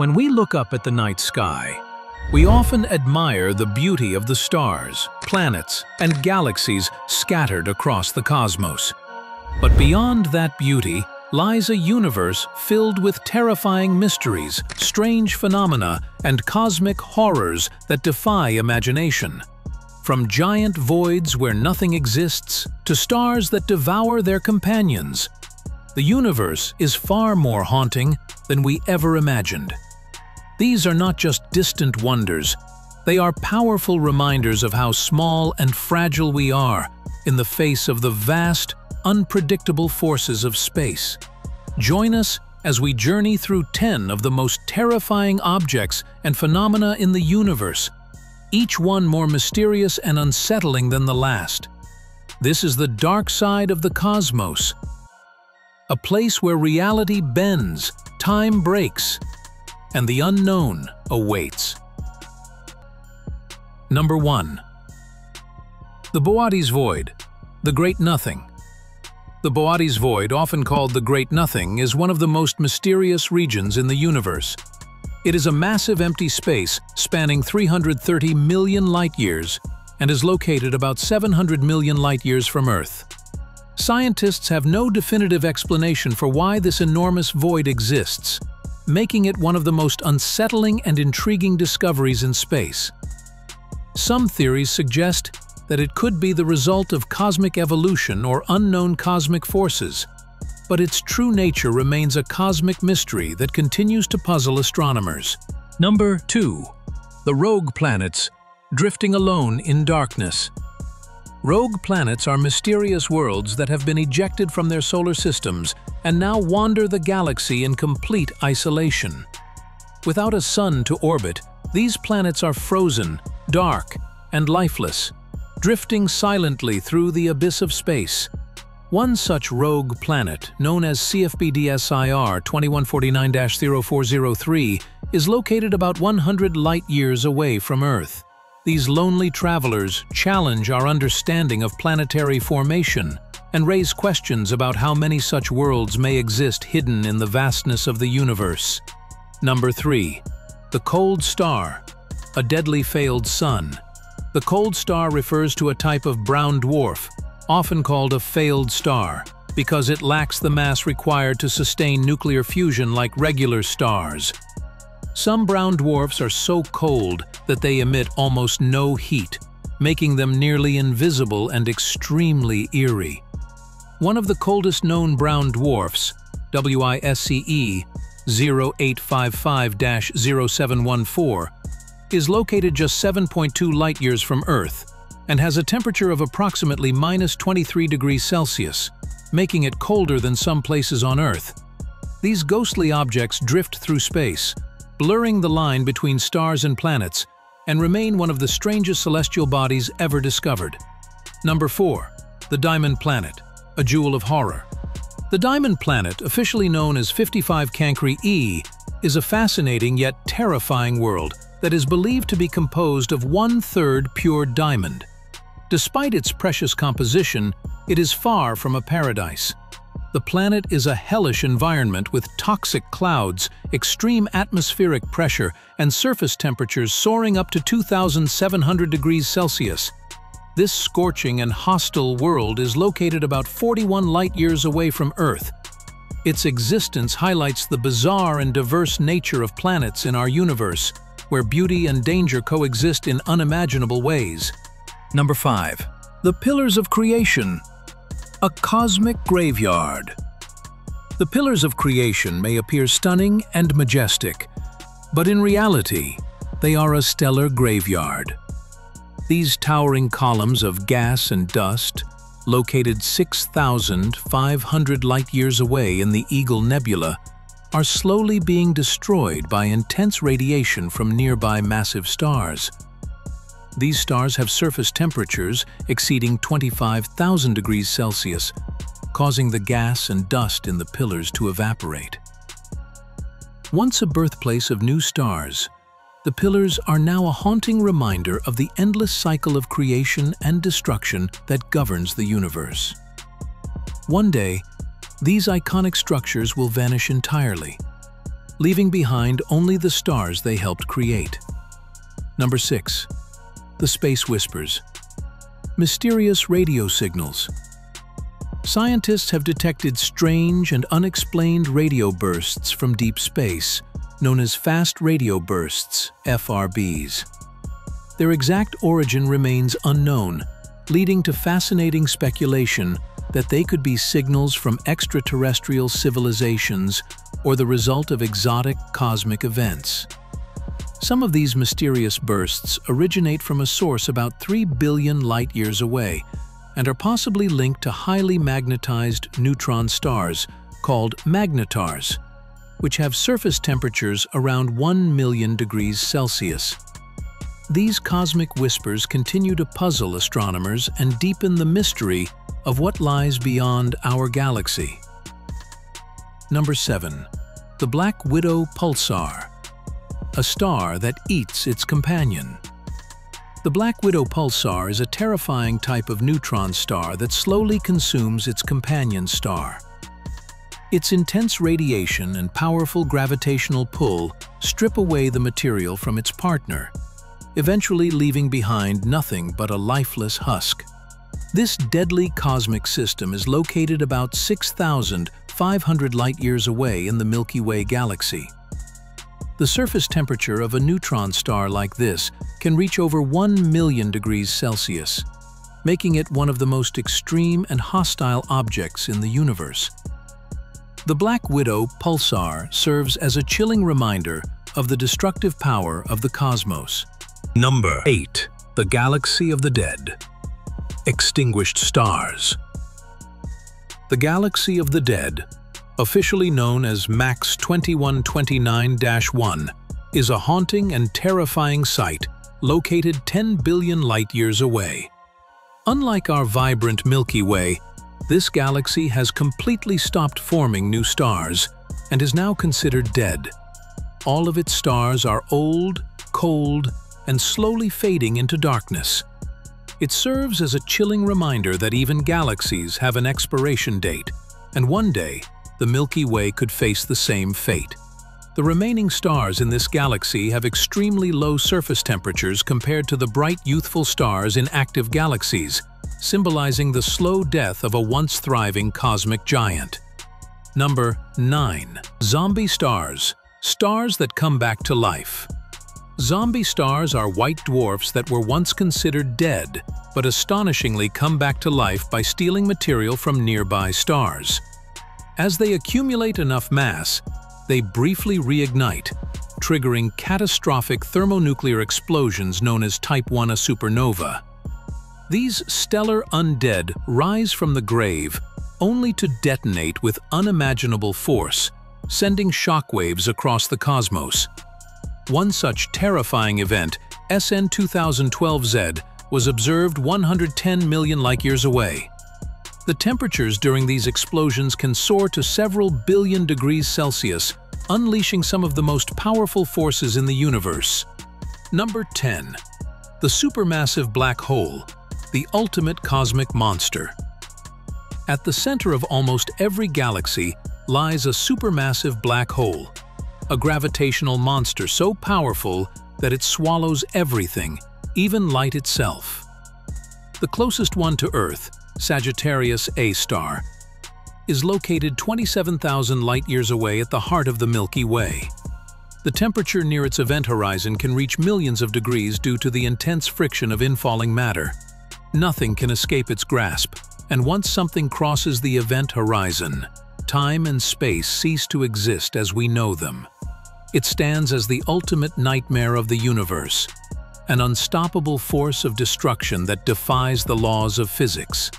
When we look up at the night sky, we often admire the beauty of the stars, planets, and galaxies scattered across the cosmos. But beyond that beauty lies a universe filled with terrifying mysteries, strange phenomena, and cosmic horrors that defy imagination. From giant voids where nothing exists to stars that devour their companions, the universe is far more haunting than we ever imagined. These are not just distant wonders, they are powerful reminders of how small and fragile we are in the face of the vast, unpredictable forces of space. Join us as we journey through 10 of the most terrifying objects and phenomena in the universe, each one more mysterious and unsettling than the last. This is the dark side of the cosmos, a place where reality bends, time breaks, and the unknown awaits. Number 1. The Boötes Void, the Great Nothing. The Boötes Void, often called the Great Nothing, is one of the most mysterious regions in the universe. It is a massive empty space spanning 330 million light-years and is located about 700 million light-years from Earth. Scientists have no definitive explanation for why this enormous void exists, making it one of the most unsettling and intriguing discoveries in space. Some theories suggest that it could be the result of cosmic evolution or unknown cosmic forces, but its true nature remains a cosmic mystery that continues to puzzle astronomers. Number 2. The Rogue Planets, drifting alone in darkness. Rogue planets are mysterious worlds that have been ejected from their solar systems and now wander the galaxy in complete isolation. Without a sun to orbit, these planets are frozen, dark, and lifeless, drifting silently through the abyss of space. One such rogue planet, known as CFBDSIR 2149-0403, is located about 100 light-years away from Earth. These lonely travelers challenge our understanding of planetary formation and raise questions about how many such worlds may exist hidden in the vastness of the universe. Number 3. The Cold Star, a deadly failed sun. The cold star refers to a type of brown dwarf, often called a failed star, because it lacks the mass required to sustain nuclear fusion like regular stars. Some brown dwarfs are so cold that they emit almost no heat, making them nearly invisible and extremely eerie. One of the coldest known brown dwarfs, WISE 0855-0714, is located just 7.2 light-years from Earth and has a temperature of approximately -23°C, making it colder than some places on Earth. These ghostly objects drift through space, blurring the line between stars and planets, and remain one of the strangest celestial bodies ever discovered. Number 4. The Diamond Planet, a jewel of horror. The Diamond Planet, officially known as 55 Cancri E, is a fascinating yet terrifying world that is believed to be composed of 1/3 pure diamond. Despite its precious composition, it is far from a paradise. The planet is a hellish environment with toxic clouds, extreme atmospheric pressure, and surface temperatures soaring up to 2,700°C. This scorching and hostile world is located about 41 light-years away from Earth. Its existence highlights the bizarre and diverse nature of planets in our universe, where beauty and danger coexist in unimaginable ways. Number 5. The Pillars of Creation, a cosmic graveyard. The Pillars of Creation may appear stunning and majestic, but in reality, they are a stellar graveyard. These towering columns of gas and dust, located 6,500 light-years away in the Eagle Nebula, are slowly being destroyed by intense radiation from nearby massive stars. These stars have surface temperatures exceeding 25,000°C, causing the gas and dust in the pillars to evaporate. Once a birthplace of new stars, the pillars are now a haunting reminder of the endless cycle of creation and destruction that governs the universe. One day, these iconic structures will vanish entirely, leaving behind only the stars they helped create. Number 6. The Space Whispers. Mysterious radio signals. Scientists have detected strange and unexplained radio bursts from deep space, known as fast radio bursts, FRBs. Their exact origin remains unknown, leading to fascinating speculation that they could be signals from extraterrestrial civilizations or the result of exotic cosmic events. Some of these mysterious bursts originate from a source about 3 billion light-years away and are possibly linked to highly magnetized neutron stars called magnetars, which have surface temperatures around 1 million degrees Celsius. These cosmic whispers continue to puzzle astronomers and deepen the mystery of what lies beyond our galaxy. Number 7. The Black Widow Pulsar. A star that eats its companion. The Black Widow Pulsar is a terrifying type of neutron star that slowly consumes its companion star. Its intense radiation and powerful gravitational pull strip away the material from its partner, eventually leaving behind nothing but a lifeless husk. This deadly cosmic system is located about 6,500 light-years away in the Milky Way galaxy. The surface temperature of a neutron star like this can reach over 1 million degrees Celsius, making it one of the most extreme and hostile objects in the universe. The Black Widow Pulsar serves as a chilling reminder of the destructive power of the cosmos. Number 8. The Galaxy of the Dead. Extinguished Stars. The Galaxy of the Dead, officially known as Max 2129-1, is a haunting and terrifying sight located 10 billion light-years away. Unlike our vibrant Milky Way, this galaxy has completely stopped forming new stars and is now considered dead. All of its stars are old, cold, and slowly fading into darkness. It serves as a chilling reminder that even galaxies have an expiration date, and one day, the Milky Way could face the same fate. The remaining stars in this galaxy have extremely low surface temperatures compared to the bright, youthful stars in active galaxies, symbolizing the slow death of a once-thriving cosmic giant. Number 9. Zombie Stars. Stars that come back to life. Zombie stars are white dwarfs that were once considered dead, but astonishingly come back to life by stealing material from nearby stars. As they accumulate enough mass, they briefly reignite, triggering catastrophic thermonuclear explosions known as Type 1A supernova. These stellar undead rise from the grave only to detonate with unimaginable force, sending shockwaves across the cosmos. One such terrifying event, SN 2012Z, was observed 110 million light-years away. The temperatures during these explosions can soar to several billion degrees Celsius, unleashing some of the most powerful forces in the universe. Number 10. The Supermassive Black Hole, the ultimate cosmic monster. At the center of almost every galaxy lies a supermassive black hole, a gravitational monster so powerful that it swallows everything, even light itself. The closest one to Earth, Sagittarius A*, is located 27,000 light-years away at the heart of the Milky Way. The temperature near its event horizon can reach millions of degrees due to the intense friction of infalling matter. Nothing can escape its grasp, and once something crosses the event horizon, time and space cease to exist as we know them. It stands as the ultimate nightmare of the universe, an unstoppable force of destruction that defies the laws of physics.